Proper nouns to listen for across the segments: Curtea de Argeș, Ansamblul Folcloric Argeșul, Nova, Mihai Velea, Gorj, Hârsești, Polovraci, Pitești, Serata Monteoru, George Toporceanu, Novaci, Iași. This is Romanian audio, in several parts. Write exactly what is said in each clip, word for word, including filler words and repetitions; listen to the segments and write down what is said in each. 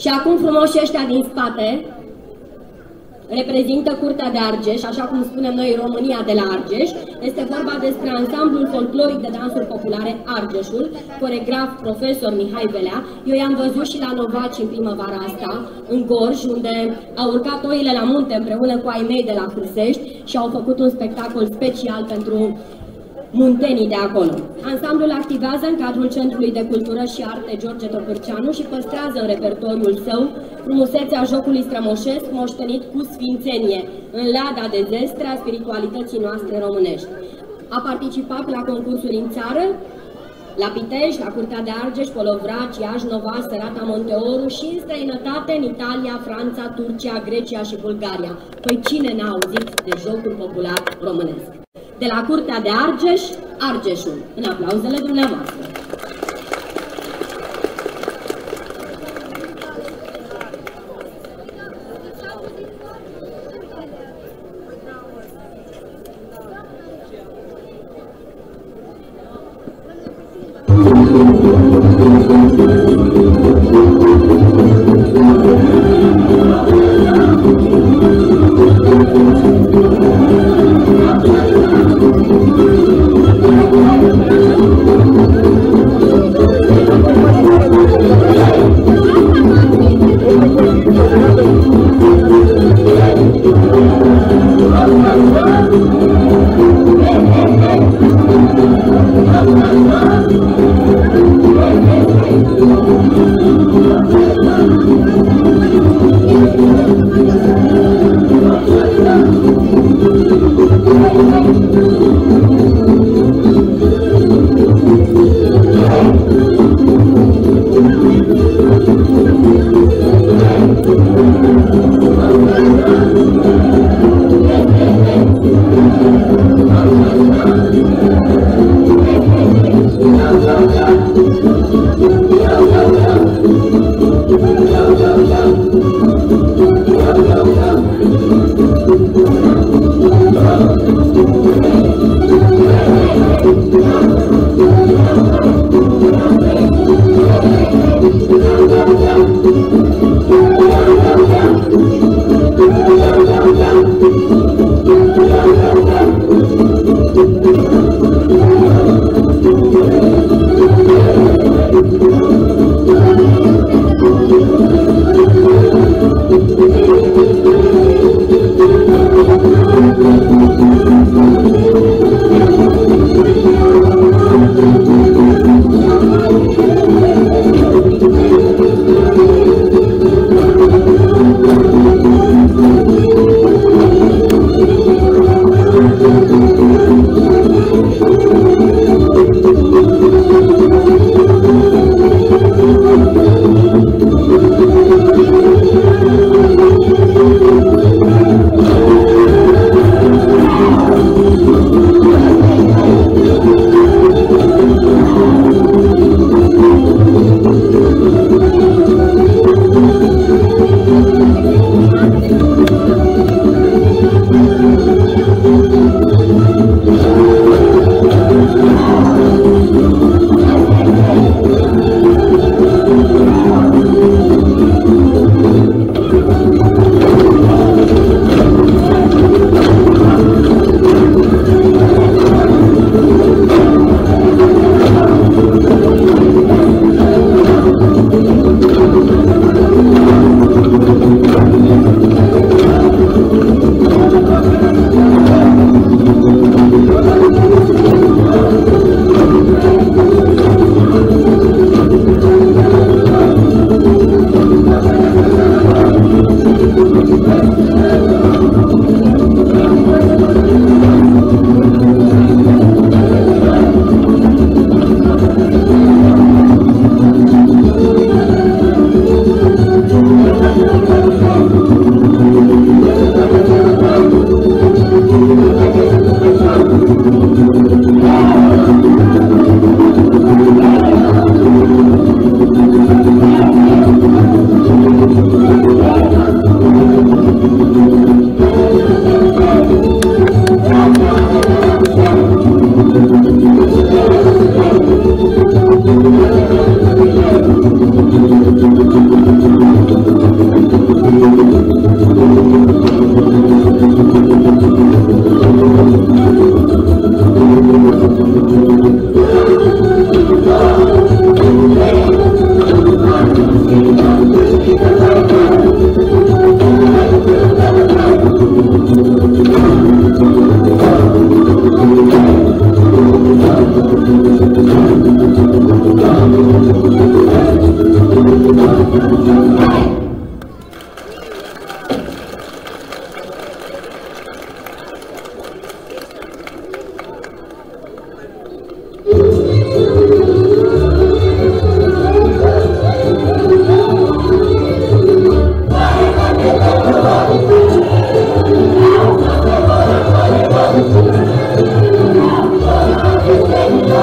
Și acum frumoși ăștia din spate reprezintă Curtea de Argeș, așa cum spunem noi România de la Argeș. Este vorba despre Ansamblul Folcloric de Dansuri Populare Argeșul, coregraf profesor Mihai Velea. Eu i-am văzut și la Novaci în primăvara asta, în Gorj, unde au urcat oile la munte împreună cu ai mei de la Hârsești și au făcut un spectacol special pentru muntenii de acolo. Ansamblul activează în cadrul Centrului de Cultură și Arte George Toporceanu și păstrează în repertoriul său frumusețea jocului strămoșesc moștenit cu sfințenie, în lada de zestre a spiritualității noastre românești. A participat la concursuri în țară, la Pitești, la Curtea de Argeș, Polovraci, Iași, Nova, Serata Monteoru și în străinătate, în Italia, Franța, Turcia, Grecia și Bulgaria. Păi cine n-a auzit de jocul popular românesc? De la Curtea de Argeș, Argeșul, în aplauzele dumneavoastră. Thank you.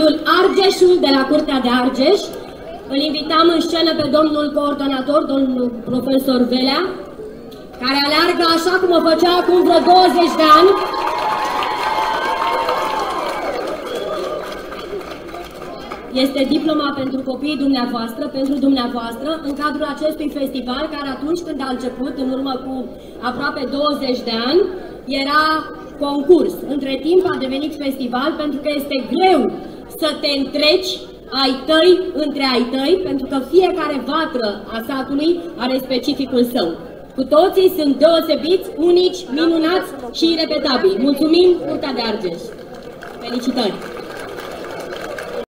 ansamblul Argeșul de la Curtea de Argeș. Îl invitam în scenă pe domnul coordonator, domnul profesor Velea, care aleargă așa cum o făcea acum vreo douăzeci de ani. Este diploma pentru copiii dumneavoastră, pentru dumneavoastră, în cadrul acestui festival, care atunci când a început, în urmă cu aproape douăzeci de ani, era concurs. Între timp a devenit festival, pentru că este greu să te întreci ai tăi între ai tăi, pentru că fiecare vatră a satului are specificul său. Cu toții sunt deosebiți, unici, minunați și irepetabili. Mulțumim, Curtea de Argeș! Felicitări!